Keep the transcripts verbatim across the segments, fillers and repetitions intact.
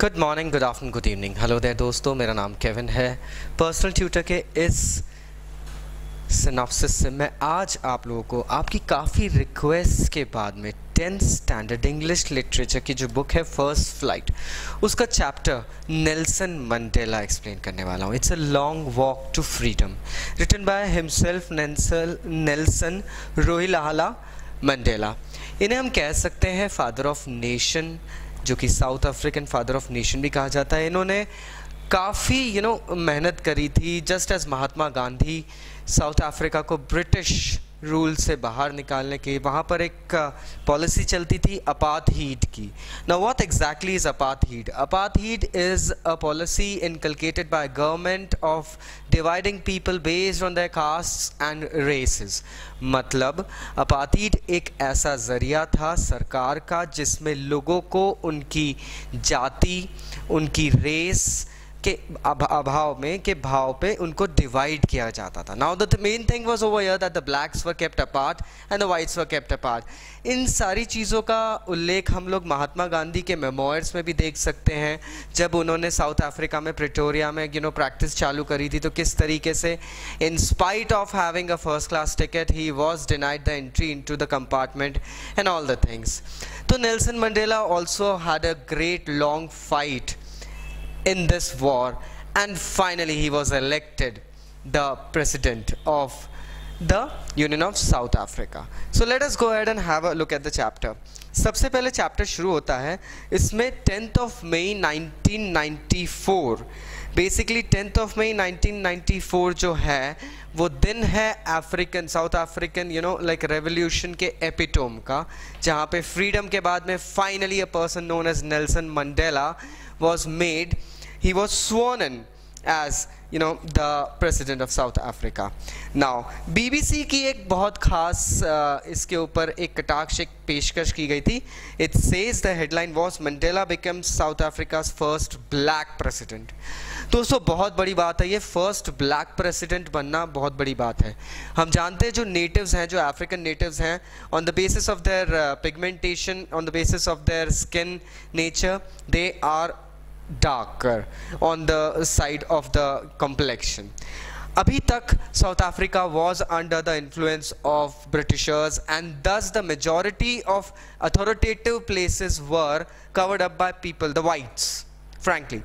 Good morning, good afternoon, good evening. Hello there दोस्तों, मेरा नाम केविन है। पर्सनल ट्यूटर के इस सिनॉप्सिस से मैं आज आप लोगों को आपकी काफ़ी रिक्वेस्ट के बाद में टेंथ स्टैंडर्ड इंग्लिश लिटरेचर की जो बुक है फर्स्ट फ्लाइट, उसका चैप्टर नेल्सन मंडेला एक्सप्लेन करने वाला हूँ। It's a long walk to freedom, written by himself Nelson Rolihlahla Mandela. इन्हें हम कह सकते हैं फादर ऑफ नेशन, जो कि South African father of nation भी कहा जाता है। इन्होंने काफ़ी यू नो मेहनत करी थी, just as Mahatma Gandhi South Africa को ब्रिटिश रूल से बाहर निकालने के। वहाँ पर एक पॉलिसी चलती थी अपार्थाइड की। Now what exactly is apartheid? Apartheid is a policy inculcated by government of dividing people based on their caste and races. मतलब अपार्थाइड एक ऐसा जरिया था सरकार का जिसमें लोगों को उनकी जाति, उनकी रेस के अभाव में के भाव पे उनको डिवाइड किया जाता था। Now the main thing was over here that the blacks were kept apart and the whites were kept apart. इन सारी चीज़ों का उल्लेख हम लोग महात्मा गांधी के मेमोयर्स में भी देख सकते हैं। जब उन्होंने साउथ अफ्रीका में प्रिटोरिया में यू नो प्रैक्टिस चालू करी थी, तो किस तरीके से in spite of having a first class ticket he was denied the entry into the compartment and all the things. तो Nelson Mandela also had a great long fight in this war, and finally he was elected the president of the Union of South Africa. So let us go ahead and have a look at the chapter. सबसे पहले chapter शुरू होता है इसमें tenth of May nineteen ninety-four. Basically tenth of May nineteen ninety-four जो है वो दिन है African South African you know like revolution के एपिटोम का, जहाँ पे फ्रीडम के बाद में finally a person known as Nelson Mandela was made, he was sworn in as you know the president of South Africa. Now B B C की एक बहुत खास uh, इसके ऊपर एक कटाक्ष एक पेशकश की गई थी। It says the headline was Mandela becomes South Africa's first black president. दोस्तों बहुत बड़ी बात है ये, फर्स्ट ब्लैक प्रेसिडेंट बनना बहुत बड़ी बात है। हम जानते हैं जो नेटिव्स हैं, जो अफ्रीकन नेटिव्स हैं, on the basis of their pigmentation, on the basis of their skin nature, they are darker on the side of the complexion. Abhi tak South Africa was under the influence of Britishers, and thus the majority of authoritative places were covered up by people, the whites, frankly.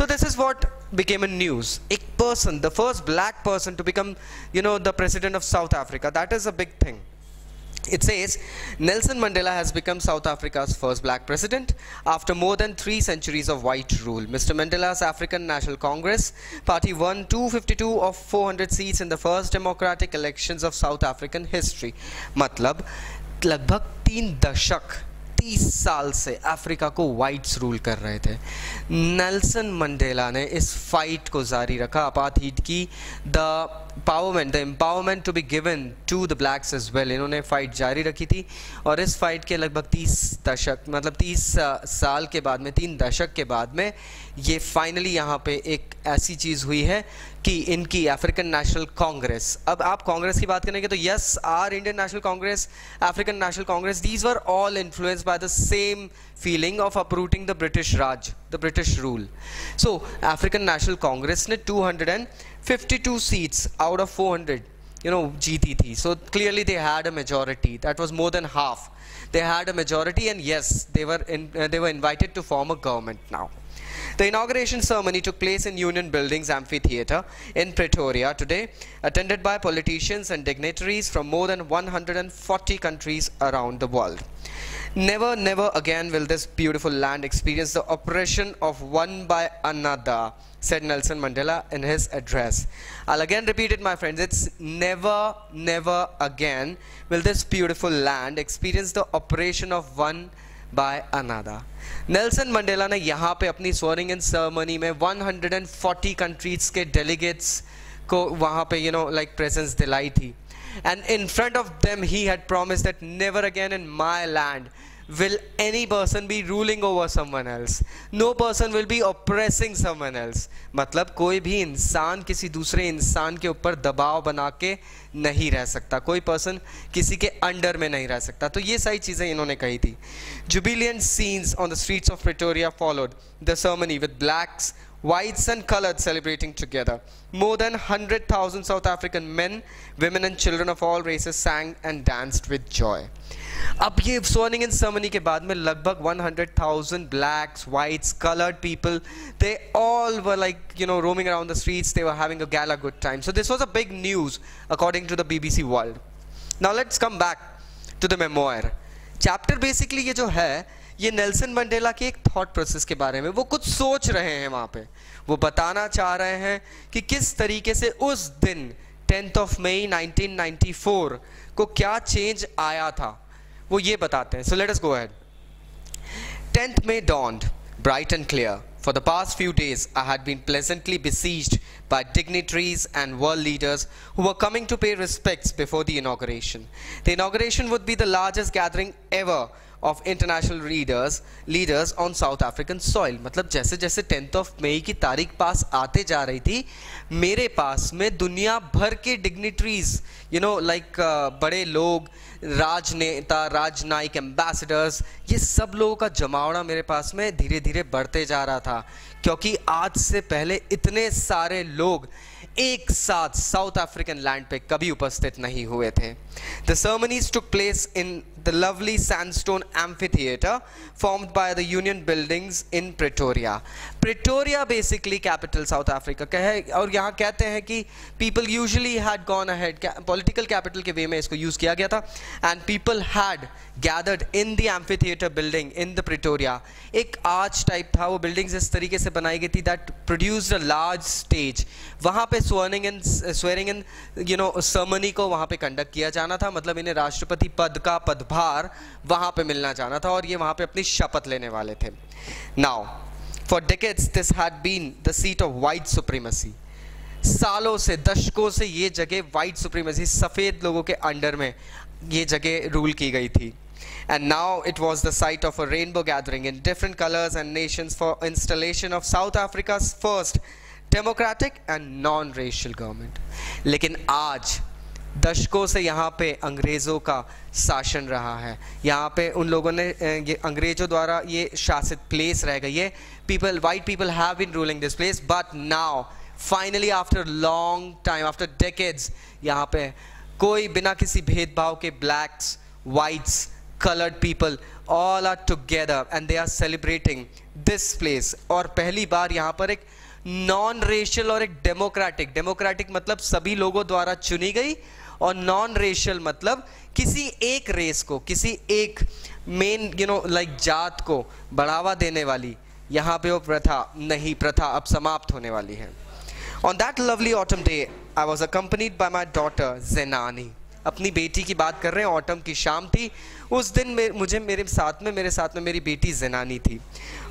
So this is what became a news. A person, the first black person to become, you know, the president of South Africa. That is a big thing. It says Nelson Mandela has become South Africa's first black president after more than three centuries of white rule. Mister Mandela's African National Congress party won two hundred fifty-two of four hundred seats in the first democratic elections of South African history. Matlab lagbhag teen dashak तीस साल से Africa को whites rule कर रहे थे। Nelson Mandela ने इस fight को जारी रखा अपार्थाइड की, the powerment the empowerment to be given to the blacks as well. इन्होंने फाइट जारी रखी थी और इस फाइट के लगभग तीस दशक मतलब तीस साल के बाद में, तीन दशक के बाद में ये फाइनली यहाँ पे एक ऐसी चीज़ हुई है कि इनकी अफ्रीकन नेशनल कांग्रेस, अब आप कांग्रेस की बात करेंगे तो yes are Indian National Congress, African National Congress, these were all influenced by the same feeling of uprooting the British Raj, the British rule. So African National Congress ने two hundred fifty-two seats out of four hundred you know जीती थी. So clearly they had a majority, that was more than half. They had a majority, and yes they were in, uh, they were invited to form a government now. The inauguration ceremony took place in Union Buildings Amphitheatre in Pretoria today, attended by politicians and dignitaries from more than one hundred forty countries around the world. Never, never again will this beautiful land experience the oppression of one by another, said Nelson Mandela in his address. I'll again repeat it, my friends. It's never, never again will this beautiful land experience the oppression of one by another. Nelson Mandela ने यहाँ पे अपनी swearing in ceremony में one hundred forty countries के delegates को वहाँ पे you know like presence दिलाई थी, and in front of them he had promised that never again in my land will any person be ruling over someone else. No person will be oppressing someone else. मतलब कोई भी इंसान किसी दूसरे इंसान के ऊपर दबाव बना के नहीं रह सकता. कोई पर्सन किसी के अंडर में नहीं रह सकता. तो ये सारी चीज़ें इन्होंने कही थी. Jubilant scenes on the streets of Pretoria followed the ceremony with blacks, whites and colored celebrating together. More than one hundred thousand South African men, women and children of all races sang and danced with joy. अब ये swanning and ceremony के बाद में लगभग one hundred thousand blacks, whites, colored people, they all were like, you know, roaming around the streets. They were having a gala good time. So this was a big news according to the B B C World. Now let's come back to the memoir. Chapter basically ये जो है ये Nelson Mandela के एक thought process के बारे में, वो कुछ सोच रहे हैं वहाँ पे, वो बताना चाह रहे हैं कि किस तरीके से उस दिन tenth of May nineteen ninety-four को क्या चेंज आया था, वो ये बताते हैं. So let us go ahead. tenth May dawned bright and clear. For the past few days, I had been pleasantly besieged by dignitaries and world leaders who were coming to pay respects before the inauguration. The inauguration would be the largest gathering ever of international readers, leaders on South African soil. मतलब जैसे जैसे tenth of May की तारीख पास आते जा रही थी, मेरे पास में दुनिया भर के dignitaries, you know, like uh, बड़े लोग, राजनेता, राजनयिक, ambassadors, ये सब लोगों का जमावड़ा मेरे पास में धीरे धीरे बढ़ते जा रहा था, क्योंकि आज से पहले इतने सारे लोग एक साथ साउथ अफ्रीकन लैंड पे कभी उपस्थित नहीं हुए थे. The ceremonies took place in the lovely sandstone amphitheater formed by the Union Buildings in Pretoria. Pretoria basically capital South Africa का है, और यहाँ कहते हैं कि people usually had gone ahead, political capital के वे में इसको यूज़ किया गया था, and people had gathered in the amphitheater building in the Pretoria. एक arch type था, वो buildings इस तरीके से बनाई गई थी that produced a large stage. वहाँ पे swearing and swearing and you know ceremony को वहाँ पे conduct किया जाना था, मतलब इन्हें राष्ट्रपति पद का पदभार वहाँ पे मिलना जाना था और ये वहाँ पे अपनी शपथ लेने वाले थे. Now, for decades this had been the seat of white supremacy. सालों से, दशकों से ये जगह white supremacy, सफेद लोगों के अंडर में ये जगह रूल की गई थी. And now it was the site of a rainbow gathering in different colors and nations for installation of South Africa's first democratic and non-racial government. लेकिन आज दशकों से यहाँ पे अंग्रेज़ों का शासन रहा है. यहाँ पे उन लोगों ने, ये अंग्रेज़ों द्वारा ये शासित प्लेस रह गई है. People, white people have been ruling this place, but now, finally after long time, after decades, यहाँ पे कोई बिना किसी भेदभाव के blacks, whites, colored people all are together and they are celebrating this place. और पहली बार यहाँ पर एक नॉन रेशियल और एक डेमोक्रेटिक, डेमोक्रेटिक मतलब सभी लोगों द्वारा चुनी गई और नॉन रेशियल मतलब किसी एक रेस को, किसी एक मेन यू नो लाइक जात को बढ़ावा देने वाली यहाँ पे वो प्रथा नहीं, प्रथा अब समाप्त होने वाली है. On that lovely autumn day, I was accompanied by my daughter Zenani. अपनी बेटी की बात कर रहे हैं, ऑटम की शाम थी उस दिन, मे, मुझे मेरे साथ में मेरे साथ में मेरी बेटी Zenani थी.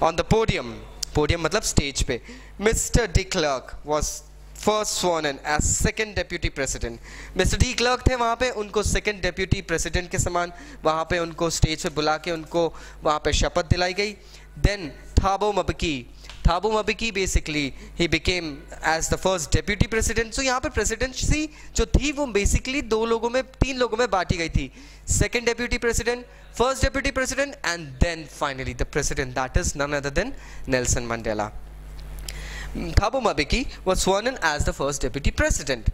On the podium, podium मतलब स्टेज पे, Mister De Clercq was first sworn in as second deputy president. Mister De Clercq थे वहाँ पे, उनको second deputy president के समान वहाँ पे उनको स्टेज पे बुला के उनको वहाँ पे शपथ दिलाई गई. Then Thabo Mbeki, Thabo Mbeki basically he became as the first deputy president. So यहाँ पे presidency जो थी वो basically दो लोगों में, तीन लोगों में बांटी गई थी. Second deputy president, first deputy president, and then finally the president, that is none other than Nelson Mandela. Thabo Mbeki was sworn in as the first deputy president.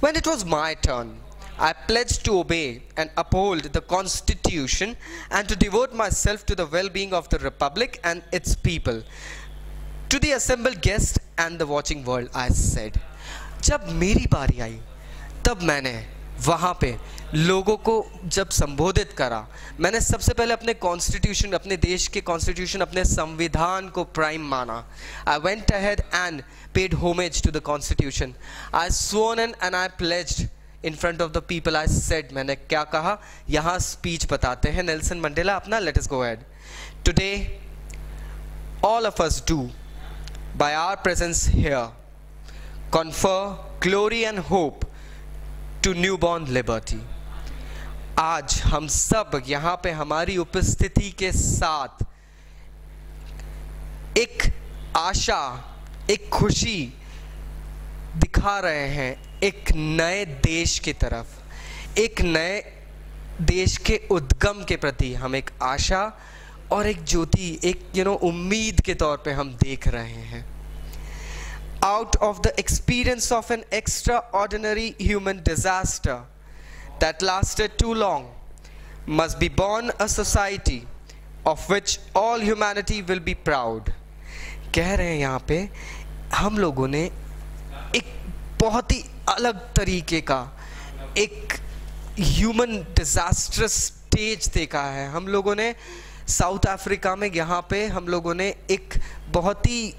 When it was my turn, I pledged to obey and uphold the constitution and to devote myself to the well-being of the republic and its people. To the assembled guests and the watching world, I said. जब मेरी बारी आई, तब मैंने वहाँ पे लोगों को जब संबोधित करा, मैंने सबसे पहले अपने कॉन्स्टिट्यूशन, अपने देश के कॉन्स्टिट्यूशन, अपने संविधान को प्राइम माना. I went ahead and paid homage to the constitution. I swore in and I pledged in front of the people. I said, मैंने क्या कहा, यहाँ स्पीच बताते हैं नेल्सन मंडेला अपना. Let us go ahead. Today, all of us do, by our presence here, confer glory and hope to newborn liberty. आज हम सब यहाँ पे हमारी उपस्थिति के साथ एक आशा, एक खुशी दिखा रहे हैं एक नए देश की तरफ, एक नए देश के उद्गम के प्रति हम एक आशा और एक ज्योति, एक यू नो उम्मीद के तौर पे हम देख रहे हैं। Out of the experience of an extraordinary human disaster that lasted too long must be born a society of which all humanity will be proud. कह रहे हैं यहाँ पे हम लोगों ने एक बहुत ही अलग तरीके का एक ह्यूमन डिजास्ट्रस स्टेज देखा है। हम लोगों ने साउथ अफ्रीका में यहाँ पे हम लोगों ने एक बहुत ही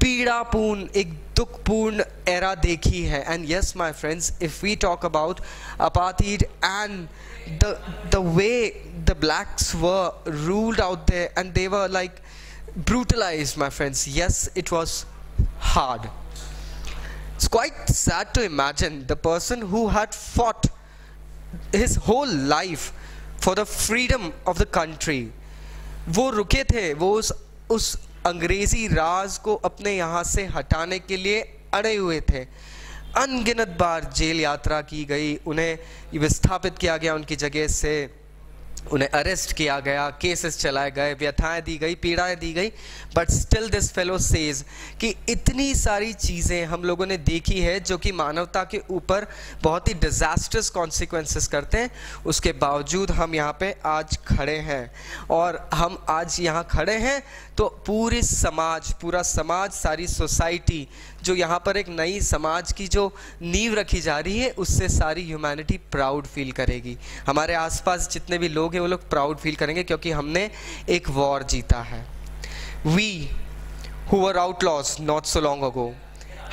पीड़ापूर्ण, एक दुखपूर्ण एरा देखी है। And yes my friends, if we talk about apartheid and the the way the blacks were ruled out there and they were like brutalized, my friends, yes, it was hard. It's quite sad to imagine the person who had fought his whole life for the freedom of the country. वो रुके थे, वो उस उस अंग्रेजी राज को अपने यहाँ से हटाने के लिए अड़े हुए थे। अनगिनत बार जेल यात्रा की गई, उन्हें विस्थापित किया गया उनकी जगह से, उन्हें अरेस्ट किया गया, केसेस चलाए गए, व्यथाएं दी गई, पीड़ाएं दी गई, but still this fellow says कि इतनी सारी चीज़ें हम लोगों ने देखी है जो कि मानवता के ऊपर बहुत ही डिजास्टर्स कॉन्सिक्वेंसेस करते हैं, उसके बावजूद हम यहाँ पे आज खड़े हैं। और हम आज यहाँ खड़े हैं तो पूरी समाज, पूरा समाज, सारी सोसाइटी जो यहाँ पर एक नई समाज की जो नींव रखी जा रही है उससे सारी ह्यूमैनिटी प्राउड फील करेगी। हमारे आसपास जितने भी लोग हैं वो लोग प्राउड फील करेंगे क्योंकि हमने एक वॉर जीता है। We who were outlaws not so long ago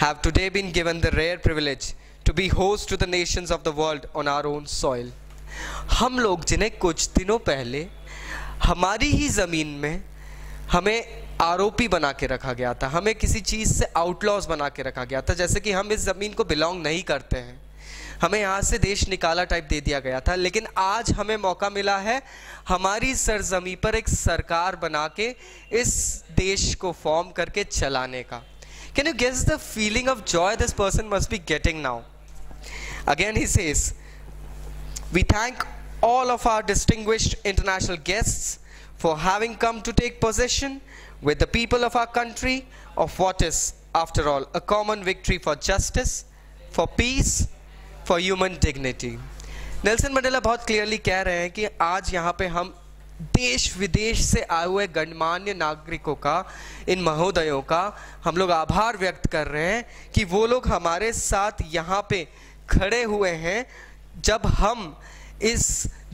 have today been given the rare privilege to be host to the nations of the world on our own soil. हम लोग जिन्हें कुछ दिनों पहले हमारी ही ज़मीन में हमें आरोपी बना के रखा गया था, हमें किसी चीज़ से आउटलॉज बना के रखा गया था, जैसे कि हम इस ज़मीन को बिलोंग नहीं करते हैं, हमें यहाँ से देश निकाला टाइप दे दिया गया था। लेकिन आज हमें मौका मिला है हमारी सरजमी पर एक सरकार बना के इस देश को फॉर्म करके चलाने का। Can you guess the feeling of joy this person must be getting now. Again he says we thank all of our distinguished international guests for having come to take possession with the people of our country of what is, after all, a common victory for justice, for peace, for human dignity. Nelson Mandela बहुत clearly कह रहे हैं कि आज यहाँ पे हम देश विदेश से आए हुए गणमान्य नागरिकों का, इन महोदयों का हम लोग आभार व्यक्त कर रहे हैं कि वो लोग हमारे साथ यहाँ पे खड़े हुए हैं जब हम इस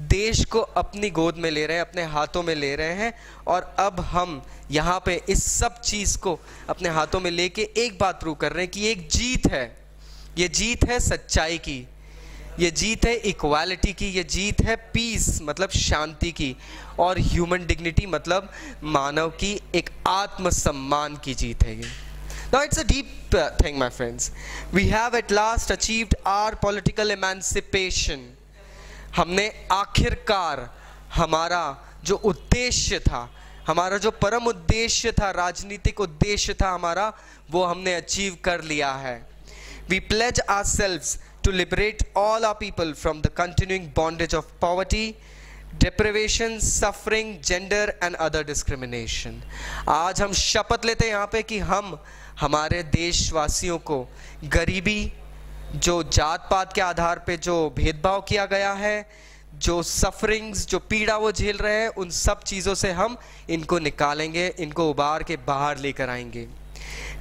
देश को अपनी गोद में ले रहे हैं, अपने हाथों में ले रहे हैं। और अब हम यहाँ पे इस सब चीज़ को अपने हाथों में लेके एक बात प्रूव कर रहे हैं कि एक जीत है, ये जीत है सच्चाई की, ये जीत है इक्वालिटी की, ये जीत है पीस मतलब शांति की, और ह्यूमन डिग्निटी मतलब मानव की एक आत्मसम्मान की जीत है ये। Now it's a deep uh, thing, my friends. We have at last achieved our political emancipation. हमने आखिरकार हमारा जो उद्देश्य था, हमारा जो परम उद्देश्य था, राजनीतिक उद्देश्य था हमारा, वो हमने अचीव कर लिया है। We pledge ourselves to liberate all our people from the continuing bondage of poverty, deprivation, suffering, gender and other discrimination. आज हम शपथ लेते हैं यहाँ पे कि हम हमारे देशवासियों को गरीबी, जो जात पात के आधार पे जो भेदभाव किया गया है, जो सफरिंग्स, जो पीड़ा वो झेल रहे हैं, उन सब चीज़ों से हम इनको निकालेंगे, इनको उबार के बाहर लेकर आएंगे।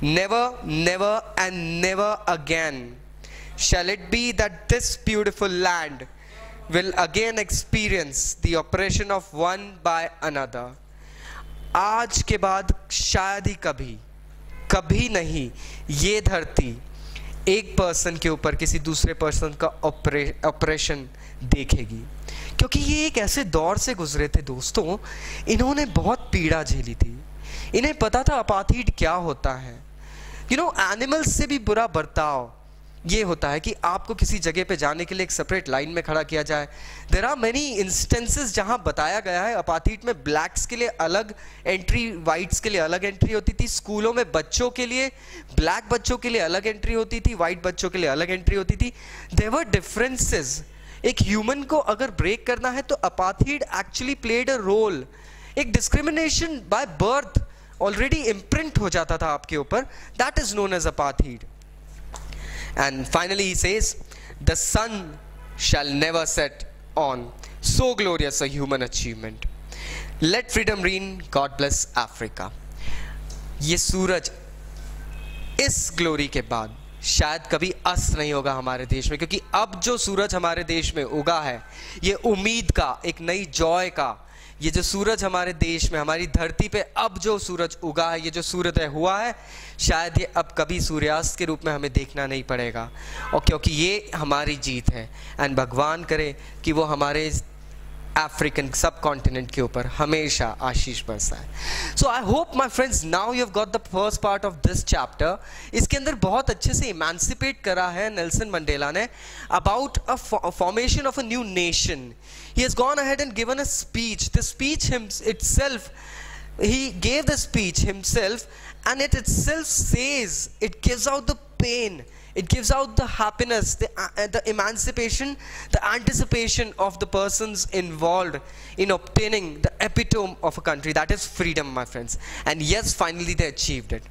Never never and never again shall it be that this beautiful land will again experience the operation of one by another. आज के बाद शायद ही कभी, कभी नहीं ये धरती एक पर्सन के ऊपर किसी दूसरे पर्सन का ऑपरेशन देखेगी, क्योंकि ये एक ऐसे दौर से गुजरे थे दोस्तों, इन्होंने बहुत पीड़ा झेली थी, इन्हें पता था अपार्थाइड क्या होता है, यू नो एनिमल्स से भी बुरा बर्ताव, ये होता है कि आपको किसी जगह पे जाने के लिए एक सेपरेट लाइन में खड़ा किया जाए. देयर आर मेनी इंस्टेंसेस जहां बताया गया है अपार्टमेंट में ब्लैक्स के लिए अलग एंट्री, वाइट्स के लिए अलग एंट्री होती थी. स्कूलों में बच्चों के लिए, ब्लैक बच्चों के लिए अलग एंट्री होती थी, वाइट बच्चों के लिए अलग एंट्री होती थी. There were differences. एक ह्यूमन को अगर ब्रेक करना है तो apartheid actually played a role. एक discrimination by birth already imprint हो जाता था आपके ऊपर. That is known as apartheid. And finally he says, the sun shall never set on so glorious a human achievement. Let freedom reign, God bless Africa. ये सूरज इस glory के बाद शायद कभी अस्त नहीं होगा हमारे देश में, क्योंकि अब जो सूरज हमारे देश में उगा है, ये उम्मीद का, एक नई जॉय का, ये जो सूरज हमारे देश में, हमारी धरती पे अब जो सूरज उगा है, ये जो सूर्योदय हुआ है, शायद ये अब कभी सूर्यास्त के रूप में हमें देखना नहीं पड़ेगा. और क्योंकि ये हमारी जीत है, एंड भगवान करे कि वो हमारे अफ्रीकन सब कॉन्टिनेंट के ऊपर हमेशा आशीष बरसाए. So I hope my friends, now you have got the first part of this chapter. इसके अंदर बहुत अच्छे से इमेंसिपेट करा है नेल्सन मंडेला ने about a formation of a new nation. He has gone ahead and given a speech. The speech itself, he gave the speech himself, and it itself says, it gives out the pain, it gives out the happiness, the, uh, the emancipation, the anticipation of the persons involved in obtaining the epitome of a country, that is freedom, my friends. And yes, finally they achieved it.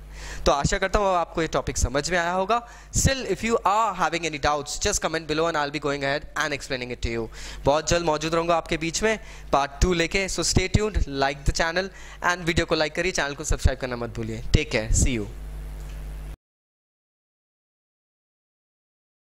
तो आशा करता हूँ आपको ये topic समझ में आया होगा. Still, if you are having any doubts, just comment below and I'll be going ahead and explaining it to you. बहुत जल्द मौजूद रहूँगा आपके बीच में पार्ट टू लेके. So stay tuned, like the channel and video को like करिए, चैनल को सब्सक्राइब करना मत भूलिए. Take care, see you.